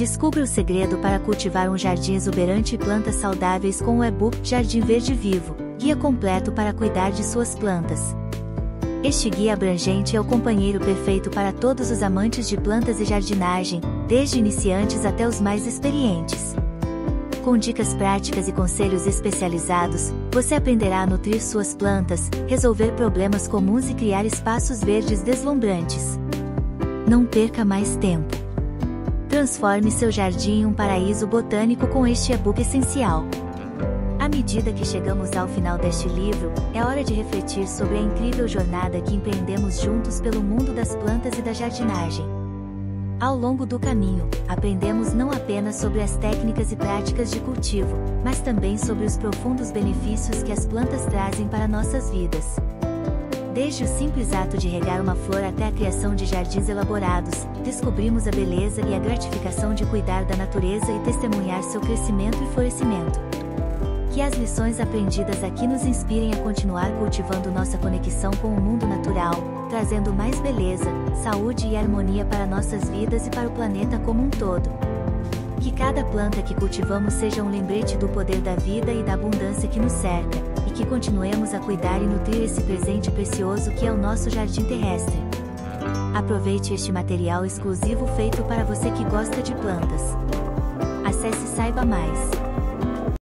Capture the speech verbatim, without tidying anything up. Descubra o segredo para cultivar um jardim exuberante e plantas saudáveis com o e-book Jardim Verde Vivo, guia completo para cuidar de suas plantas. Este guia abrangente é o companheiro perfeito para todos os amantes de plantas e jardinagem, desde iniciantes até os mais experientes. Com dicas práticas e conselhos especializados, você aprenderá a nutrir suas plantas, resolver problemas comuns e criar espaços verdes deslumbrantes. Não perca mais tempo. Transforme seu jardim em um paraíso botânico com este e-book essencial. À medida que chegamos ao final deste livro, é hora de refletir sobre a incrível jornada que empreendemos juntos pelo mundo das plantas e da jardinagem. Ao longo do caminho, aprendemos não apenas sobre as técnicas e práticas de cultivo, mas também sobre os profundos benefícios que as plantas trazem para nossas vidas. Desde o simples ato de regar uma flor até a criação de jardins elaborados, descobrimos a beleza e a gratificação de cuidar da natureza e testemunhar seu crescimento e florescimento. Que as lições aprendidas aqui nos inspirem a continuar cultivando nossa conexão com o mundo natural, trazendo mais beleza, saúde e harmonia para nossas vidas e para o planeta como um todo. Que cada planta que cultivamos seja um lembrete do poder da vida e da abundância que nos cerca, e que continuemos a cuidar e nutrir esse presente precioso que é o nosso jardim terrestre. Aproveite este material exclusivo feito para você que gosta de plantas. Acesse e saiba mais.